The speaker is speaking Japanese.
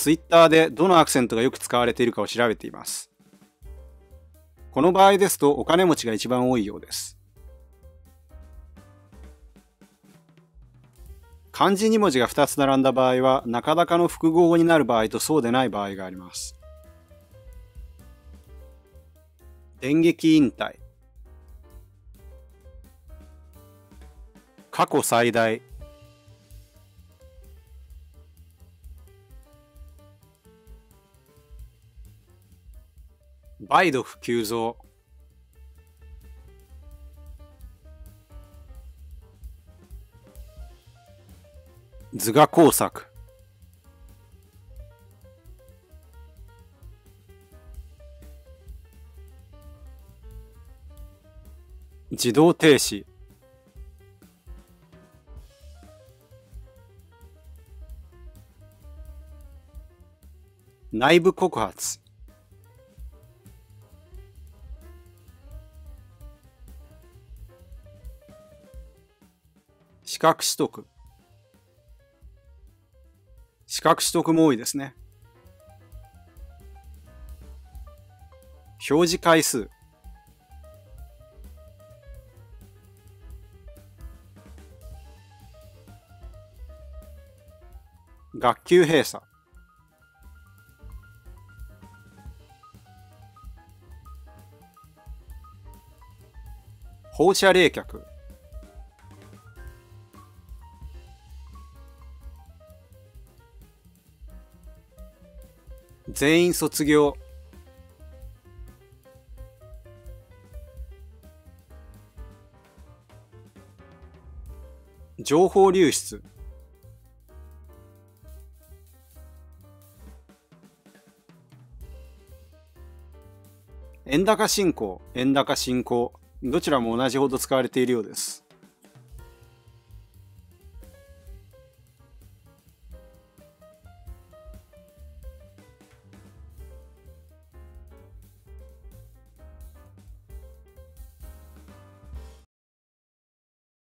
Twitter でどのアクセントがよく使われているかを調べています。この場合ですとお金持ちが一番多いようです。漢字2文字が2つ並んだ場合はなかなかの複合語になる場合とそうでない場合があります。電撃引退。過去最大。梅毒急増。図画工作。自動停止。内部告発。資格取得。資格取得も多いですね。表示回数。学級閉鎖。放射冷却。全員卒業。情報流出。円高進行、円高進行、どちらも同じほど使われているようです。